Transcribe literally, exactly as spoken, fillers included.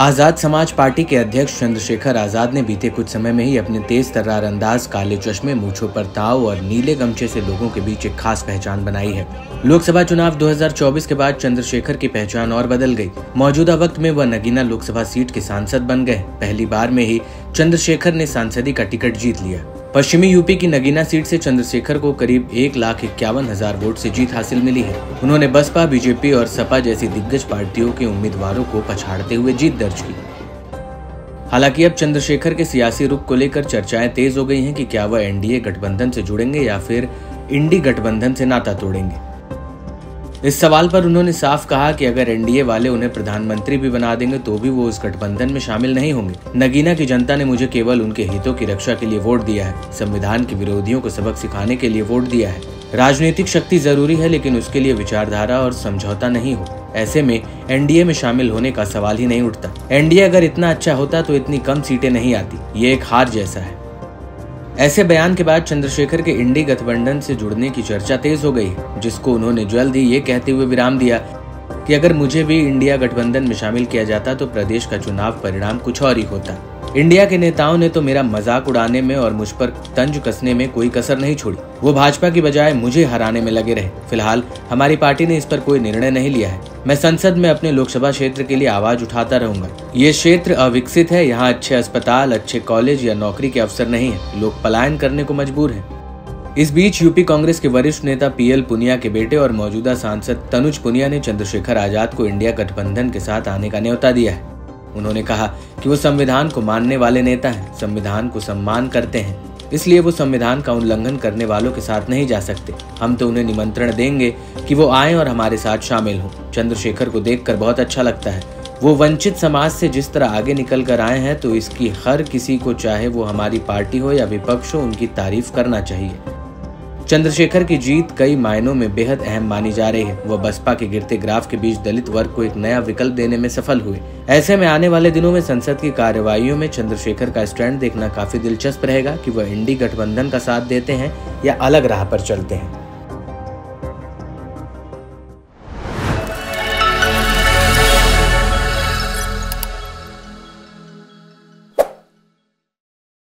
Azad Samaj party के अध्यक्ष चंद्रशेखर आजाद ने बीते कुछ समय में ही अपने तेज तर्रार अंदाज, काले चश्मे, मूंछों पर ताव और नीले गमछे से लोगों के बीच एक खास पहचान बनाई है। लोकसभा चुनाव दो हज़ार चौबीस के बाद चंद्रशेखर की पहचान और बदल गई। मौजूदा वक्त में वह नगीना लोकसभा सीट के सांसद बन गए। पहली बार में ही चंद्रशेखर ने सांसदी का टिकट जीत लिया। पश्चिमी यूपी की नगीना सीट से चंद्रशेखर को करीब एक लाख इक्यावन हजार वोट से जीत हासिल मिली है। उन्होंने बसपा, बीजेपी और सपा जैसी दिग्गज पार्टियों के उम्मीदवारों को पछाड़ते हुए जीत दर्ज की। हालांकि अब चंद्रशेखर के सियासी रुख को लेकर चर्चाएं तेज हो गई हैं कि क्या वह एन डी ए गठबंधन से जुड़ेंगे या फिर इंडी गठबंधन से नाता तोड़ेंगे। इस सवाल पर उन्होंने साफ कहा कि अगर एन डी ए वाले उन्हें प्रधानमंत्री भी बना देंगे तो भी वो उस गठबंधन में शामिल नहीं होंगे। नगीना की जनता ने मुझे केवल उनके हितों की रक्षा के लिए वोट दिया है, संविधान के विरोधियों को सबक सिखाने के लिए वोट दिया है। राजनीतिक शक्ति जरूरी है, लेकिन उसके लिए विचारधारा और समझौता नहीं हो। ऐसे में एन डी ए में शामिल होने का सवाल ही नहीं उठता। एन डी ए अगर इतना अच्छा होता तो इतनी कम सीटें नहीं आती, ये एक हार जैसा है। ऐसे बयान के बाद चंद्रशेखर के इंडी गठबंधन से जुड़ने की चर्चा तेज हो गई, जिसको उन्होंने जल्द ही ये कहते हुए विराम दिया कि अगर मुझे भी इंडिया गठबंधन में शामिल किया जाता तो प्रदेश का चुनाव परिणाम कुछ और ही होता। इंडिया के नेताओं ने तो मेरा मजाक उड़ाने में और मुझ पर तंज कसने में कोई कसर नहीं छोड़ी। वो भाजपा की बजाय मुझे हराने में लगे रहे। फिलहाल हमारी पार्टी ने इस पर कोई निर्णय नहीं लिया है। मैं संसद में अपने लोकसभा क्षेत्र के लिए आवाज उठाता रहूंगा। ये क्षेत्र अविकसित है, यहाँ अच्छे अस्पताल, अच्छे कॉलेज या नौकरी के अवसर नहीं है। लोग पलायन करने को मजबूर है। इस बीच यूपी कांग्रेस के वरिष्ठ नेता पी एल पुनिया के बेटे और मौजूदा सांसद तनुज पुनिया ने चंद्रशेखर आजाद को इंडिया गठबंधन के साथ आने का न्योता दिया है। उन्होंने कहा कि वो संविधान को मानने वाले नेता हैं, संविधान को सम्मान करते हैं, इसलिए वो संविधान का उल्लंघन करने वालों के साथ नहीं जा सकते। हम तो उन्हें निमंत्रण देंगे कि वो आएं और हमारे साथ शामिल हों। चंद्रशेखर को देखकर बहुत अच्छा लगता है। वो वंचित समाज से जिस तरह आगे निकल कर आए हैं, तो इसकी हर किसी को, चाहे वो हमारी पार्टी हो या विपक्ष हो, उनकी तारीफ करना चाहिए। चंद्रशेखर की जीत कई मायनों में बेहद अहम मानी जा रही है। वह बसपा के गिरते ग्राफ के बीच दलित वर्ग को एक नया विकल्प देने में सफल हुए। ऐसे में आने वाले दिनों में संसद की कार्यवाहियों में चंद्रशेखर का स्टैंड देखना काफी दिलचस्प रहेगा कि वह इंडी गठबंधन का साथ देते हैं या अलग राह पर चलते हैं।